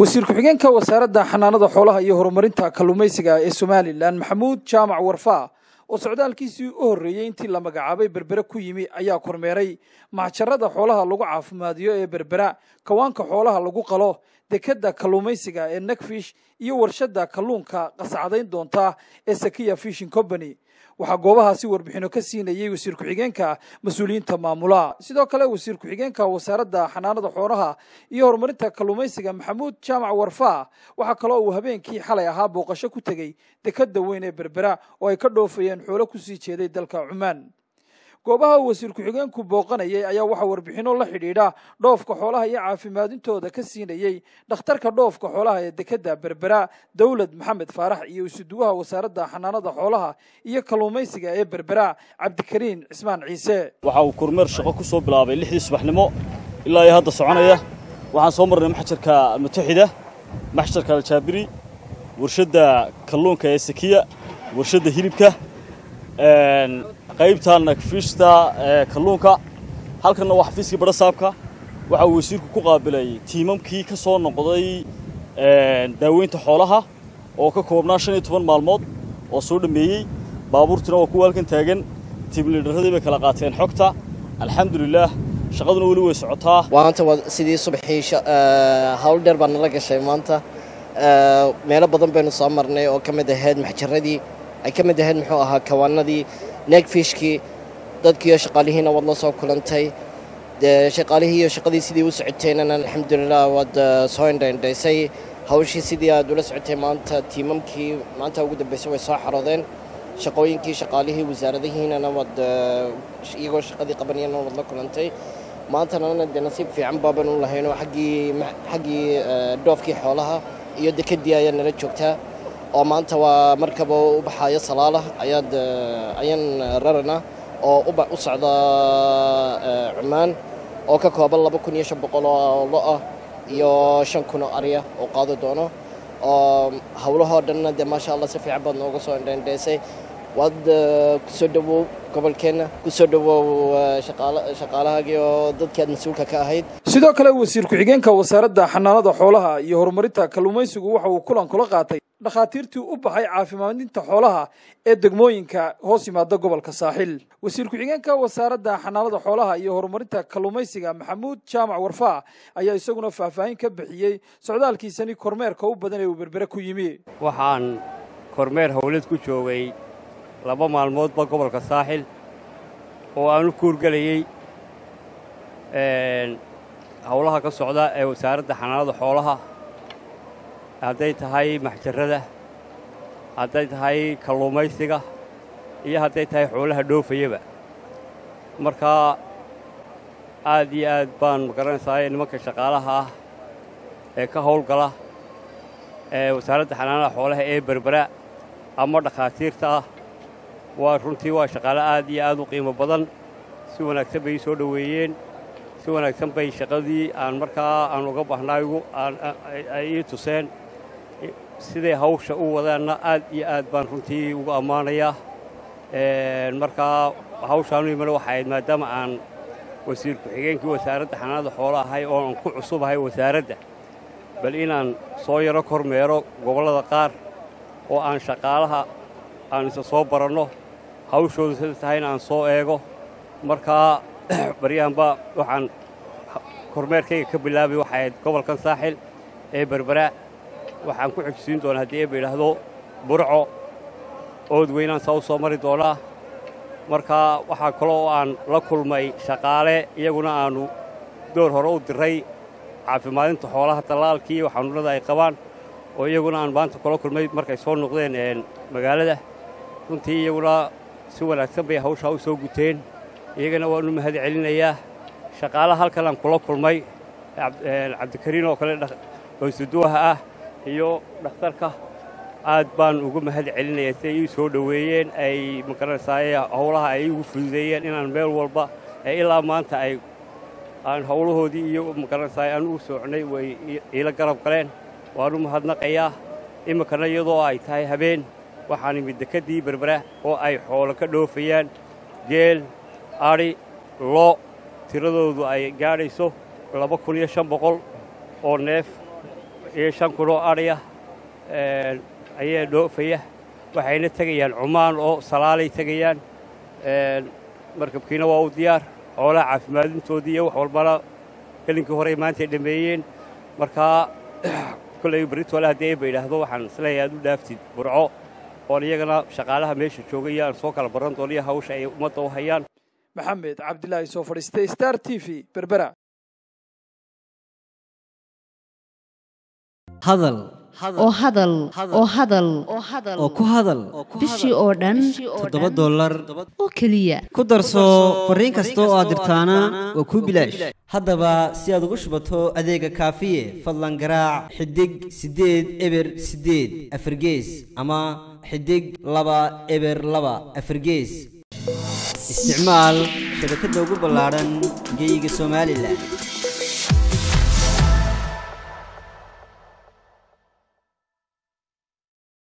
وزير كحجين كوزارة حنانة حولها يهرمرنتها كلميسجا السوماليلان محمود شامع ورفاع وصعد الكيسي أوريين تلا مجعبي بربرة كيمي أيا كرميري مع شردة حولها لقعة في مادية بربرة كوان كحولها لقوق له دكدة كلميسجا النكفيش يورشدة كلون كقصعدين دونتا السكية فيشين كوبني وحجوبها سيور بحنو كسينا يي وزير كحجين كمسؤولين تمامولا سيدا كلا وزير كحجين كوزارة حنانة حولها يهرمرنتها كلميسجا محمود شامع ورفاع وحكلاه وهبين كي حلاها بوقشة كتجي دكدة وين بربرة ويكدوا في xoolo ku sii jeeday dalka Cumaan goobaha wasiir ku xigeenku booqanayay ayaa waxa warbixino la xidhiidha dhoofka xoolaha iyo caafimaadintooda ka siinayay dhakhtarka dhoofka xoolaha ee dekedda Berbera Dawlad Maxamed Faarax iyo usuduwaha wasaaradda xanaanada xoolaha iyo kalluumaysiga ee Berbera Cabdikariin Ismaan Ciise waxa uu kormeer shaqo ku soo bilaabay 6 subaxnimo ilaa ay hadda soconaya waxaan soo marnay maxjarka mutaxida maxjarka al-Jaabiri warshada kalluunka ee Sakiya warshada hilibka qaybtaana kafishta kalluunka halkana waxa fiiski baro saabka waxa wasiirku ku qaabilay tiimamkii ka soo noqday daaweynta xoolaha oo ka koobnaa 15 maalmood oo soo dhameeyay baabuurtuna oo ku halkan taagan tiimliidharadii bay kala qaateen xogta alxamdulillaah shaqaduna wali way socotaa waanta sidii subaxii hawl dheer baan la gashay maanta meelo badan baynu soo marnay oo kamid ahayd maxjaradii ay kamid ahayd muxuu ahaa kawaanadii neegfishki dadkii shaqaalaheena wad la soo kulantay shaqaalaheeyo shaqadii sidii u socoteena alxamdulillaah wad soo indhaysay hawshii sidii aad ula socotay maanta tiimamkii maanta ugu dambeysay way soo xaroodeen shaqooyinkii shaqaalihii wasaaradaheena wad iyagoo shaqadii qabanayeen wad la kulantay maanta anana nasiib fiican baaban u lahayn oo xaqii dhoofkii xoolaha iyo dekadii ay nala joogtaa oo maanta waa markab oo u baxaya salaalaha ayaan rarana oo u bax u socda Cumaan oo ka kooban 2500 oo lo ah iyo 5,000 ariya oo qaado doono oo hawlaha dhanna ma sha Allah si fiican baad nooga soo indhaysay wad ku soo dhawow gobolkeena ku soo dhawow shaqaalahaaga iyo dadka mas'uulka ka ahayd sidoo kale wasiir ku xigeenka wasaaradda xanaanada xoolaha iyo horumarinta kalluumaysigu waxa uu kulan kula qaatay dhaqaatiirtii u baxay caafimaadinta xoolaha ee degmooyinka hoos yimaada gobolka Saaxil wasiir ku xigeenka wasaaradda xanaanada xoolaha iyo horumarinta kalluumaysiga Maxamuud Shaamac Warfaa ayaa isaguna faahfaahin ka bixiyay socdaalkiisani kormeerka u badan ee uu Berbera ku yimi waxaan kormeer hawleed ku joogay laba maalmood ba gobolka Saaxil oo aan ku urgaliyay hawlaha ka socda ee wasaaradda xanaanada xoolaha haday tahay maxjarada haday tahay kalluumaysiga iyo haday tahay xoolaha dhoofayba marka aad iyo aad baan garanaysaa nimanka shaqaalaha ee ka howlgala ee wasaaradda xanaanada xoolaha ee Berbera ama dhaqaatiirta waruntii waa shaqala aad iyo aad u qiimo badan si wanaagsan bay soo dhaweeyeen si wanaagsan bay shaqadii aan markaa aan uga baahnaaygu ay tuseen sidee hawsha u wadaana aad iyo aad baan runtii uga amaanaya markaa hawshaanu iman waxay maadaama aan wasiir ku xigeenkii wasaaradda xanaanada xoolaha ahay oo aan ku cusubahay wasaaradda bal inaan soo yaro kormeero gobolada qaar oo aan shaqaalaha aan soo barano hawshooda tahay inaan soo eego marka bariyaanba waxaan kormeerkayga ka bilaabay waxa ay gobolka Saaxil ee Berbera waxaan ku xigsiin doonaa hadii ay bilaahdo BURCO ood weynaan soo mari doonaa marka waxa kale oo aan la kulmay shaqaale iyaguna aanu door hore u diray caafimaadinta xoolaha talaalkii waxaan u leeyahay qabaan oo iyaguna aan baanta kala kulmay markay soo noqdeen magaalada runtii iyaguna si wanaagsan bay hawsha u soo guteen iyagana waan u mahad celinayaa shaqaalaha halkan aan kula kulmay Cabdikariin oo kale dhaqsiduwaha ah iyo dhakhtarka aad baan ugu mahad celinayaa si ay soo dhaweeyeen ay makarasaayaa hawlaha ay ugu fududeeyeen inaan meel walba ilaa maanta ay aan hawlahoodii iyo makarasaayaan u soconay way ila garab galeen waanu mahadnaqayaa imakana iyadoo ay tahay habeen waxaan imid dekadii Berbera oo ay xoolo ka dhoofayaan geel ari lo tiradoodu ay gaarayso 2500 oo neef يشان كرو أريا أيه دو فيه وحين تجيان عمان أو صلالي تجيان مركب كينا ووديار أولا عثمان تودية وحول برا كلن كهري ما تدمين مركا كل يبرد ولا ديب إلى هذا وحن سلية دفتي برعو أريجنا شغالها مش شوقيان سوق البران طلية هوش أي متوهيان محمد عبد الله يسوفر ستار تيفي بربرة هذا oo hadal oo hadal oo ku hadal bishii oo dhan $7 oo kaliya ku darso fariin kasta oo aad dirtaana waa ku bilaash haddaba si aad ugu shubato adeega kaafiye fadlan garaac xidig 8 afargees ama xidig 2 afargees isticmaal shirkadda ugu ballaaran geeyiga Soomaaliland